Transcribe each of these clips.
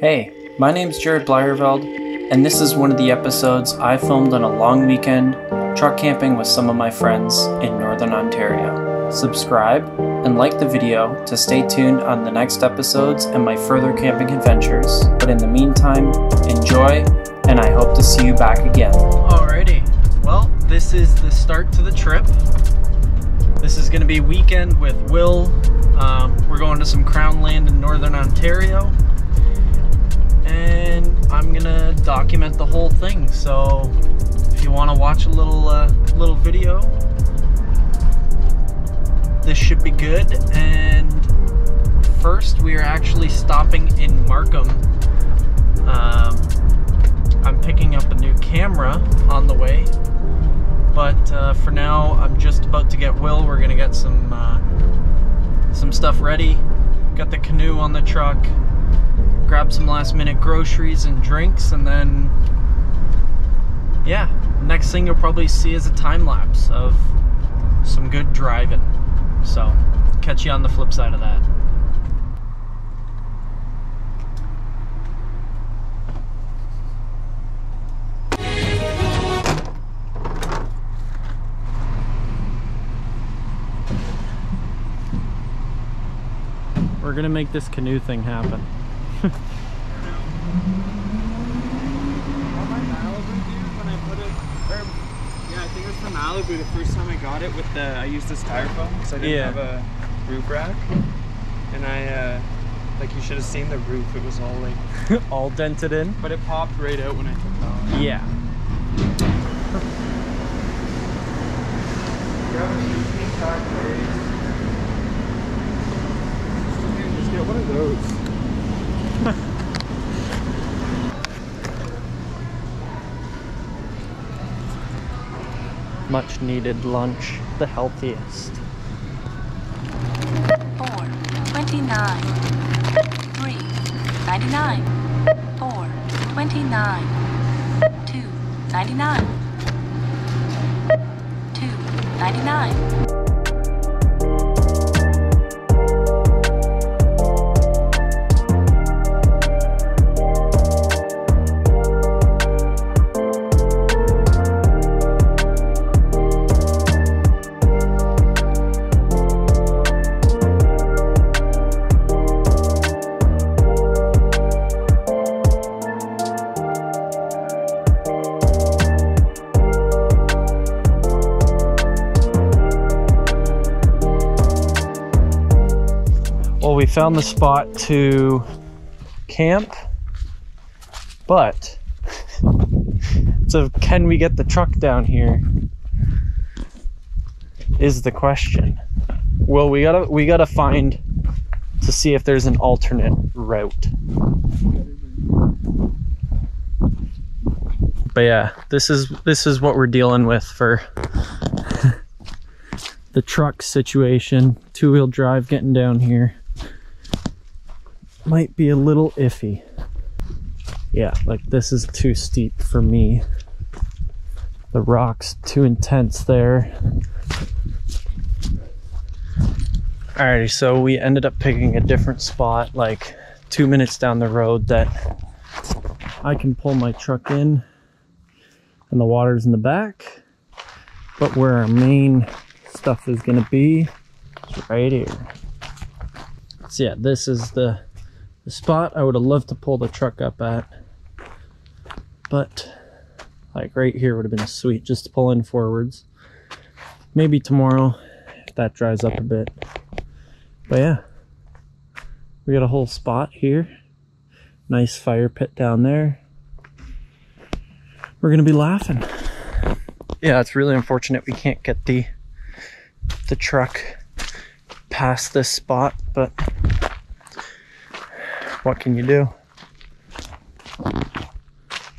Hey, my name's Jared Bleierveld, and this is one of the episodes I filmed on a long weekend truck camping with some of my friends in Northern Ontario. Subscribe and like the video to stay tuned on the next episodes and my further camping adventures. But in the meantime, enjoy, and I hope to see you back again. Alrighty, well, this is the start to the trip. This is gonna be weekend with Will. We're going to some Crown Land in Northern Ontario, and I'm gonna document the whole thing. So if you want to watch a little video, this should be good. And first, we are actually stopping in Markham. I'm picking up a new camera on the way, but for now, I'm just about to get Will. We're gonna get some stuff ready. Got the canoe on the truck. Grab some last minute groceries and drinks, and then yeah, next thing you'll probably see is a time lapse of some good driving. So catch you on the flip side of that. We're gonna make this canoe thing happen. All my Malibu, dude, when I put it, or, yeah, I think it was the Malibu, the first time I got it with I used this styrofoam because I didn't have a roof rack, and like you should have seen the roof, it was all like, all dented in, but it popped right out when I took it off. Yeah. Dude, just get one of those. Much needed lunch, the healthiest. 429 399 429 299 299. We found the spot to camp, but so can we get the truck down here is the question. Well, we gotta find to see if there's an alternate route. But yeah, this is what we're dealing with for the truck situation. Two-wheel drive getting down here might be a little iffy. Yeah, like this is too steep for me. The rock's too intense there. Alrighty, so we ended up picking a different spot like 2 minutes down the road that I can pull my truck in, and the water's in the back. But where our main stuff is gonna be is right here. So yeah, this is the spot I would have loved to pull the truck up at, but like right here would have been sweet just to pull in forwards. Maybe tomorrow if that dries up a bit. But yeah, we got a whole spot here, nice fire pit down there. We're gonna be laughing. Yeah, it's really unfortunate we can't get the truck past this spot, but what can you do?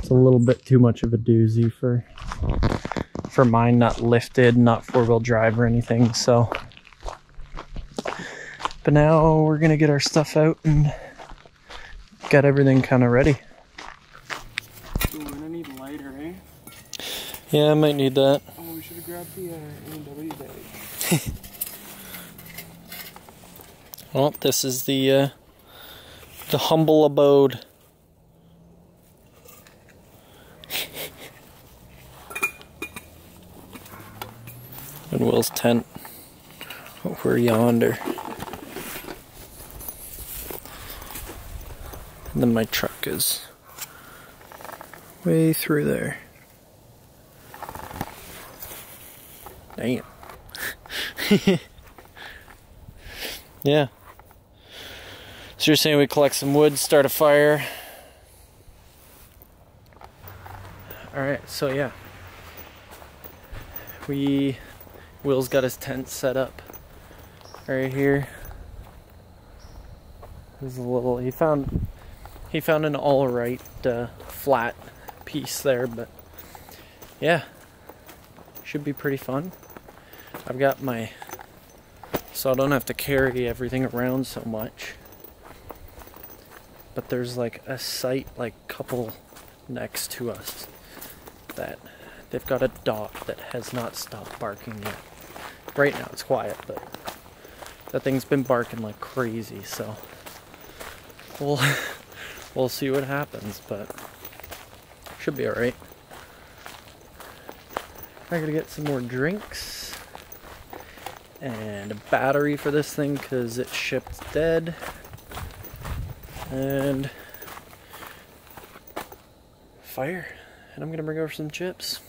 It's a little bit too much of a doozy for mine, not lifted, not four-wheel drive or anything, so. But now we're gonna get our stuff out and get everything kind of ready. Ooh, we're gonna need a lighter, eh? Yeah, I might need that. Oh, we should have grabbed the A&W bag. Well, this is the humble abode and Will's tent over yonder. And then my truck is way through there. Damn. Yeah. So you're saying we collect some wood, start a fire. Alright, so yeah. Will's got his tent set up right here. There's a little, he found an alright flat piece there, but yeah, should be pretty fun. I've got my, so I don't have to carry everything around so much. But there's like a site, like couple next to us that they've got a dog that has not stopped barking yet. Right now it's quiet, but that thing's been barking like crazy, so we'll see what happens, but should be alright. I'm gonna get some more drinks and a battery for this thing because it shipped dead. And fire. And I'm gonna bring over some chips.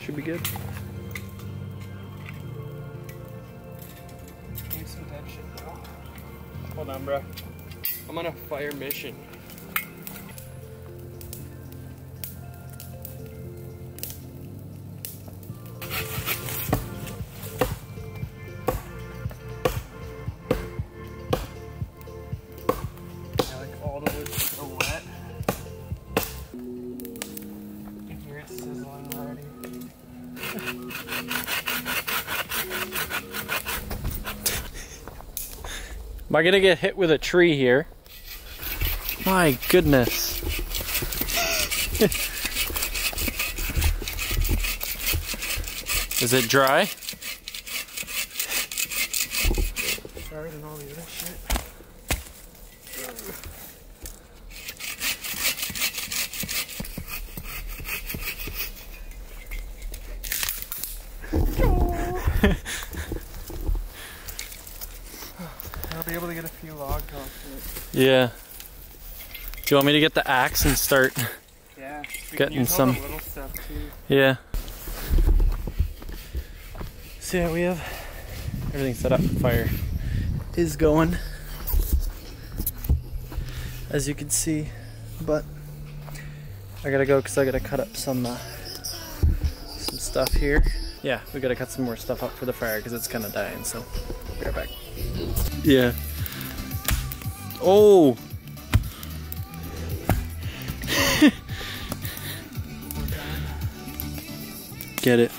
Should be good. Need some dead shit now. Hold on, bro. I'm on a fire mission. Am I gonna get hit with a tree here? My goodness. Is it dry? Drier than all the other shit. Yeah. Do you want me to get the axe and start getting some little stuff too? Yeah. So yeah, we have everything set up. Fire is going, as you can see, but I gotta go because I gotta cut up some stuff here. Yeah, we gotta cut some more stuff up for the fire because it's kind of dying. So be right back. Yeah. Oh! Get it.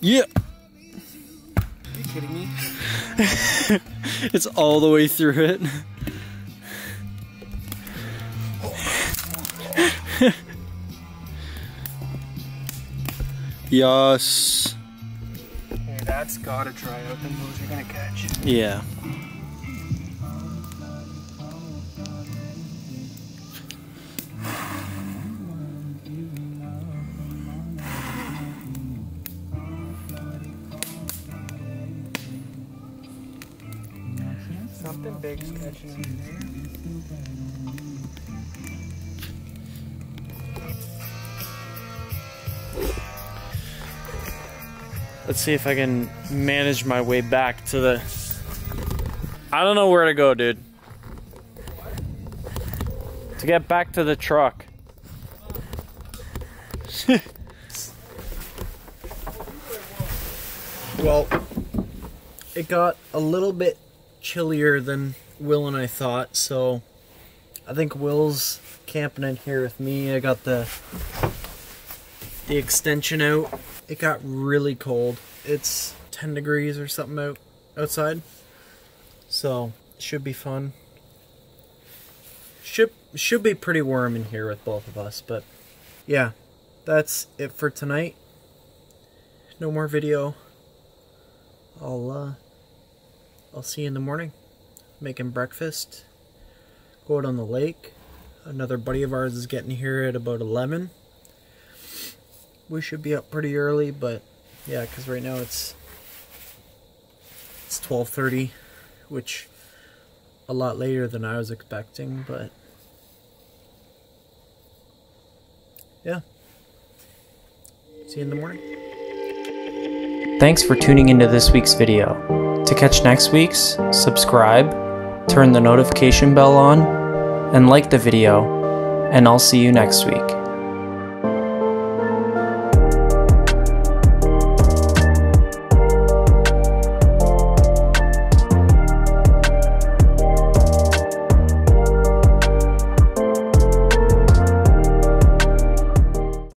Yeah! Are you kidding me? It's all the way through it. Yes. That's gotta dry out, then those you're gonna catch. Yeah. Something big's catching in there. Let's see if I can manage my way back to the... I don't know where to go, dude. What? To get back to the truck. Oh. Well, it got a little bit chillier than Will and I thought, so I think Will's camping in here with me. I got the extension out. It got really cold. It's 10 degrees or something outside. So, should be fun. Should be pretty warm in here with both of us, but yeah. That's it for tonight. No more video. I'll see you in the morning. Making breakfast. Go out on the lake. Another buddy of ours is getting here at about 11. we should be up pretty early, but yeah, because right now it's 12:30, which a lot later than I was expecting, but yeah. See you in the morning. Thanks for tuning into this week's video. To catch next week's, subscribe, turn the notification bell on, and like the video, and I'll see you next week.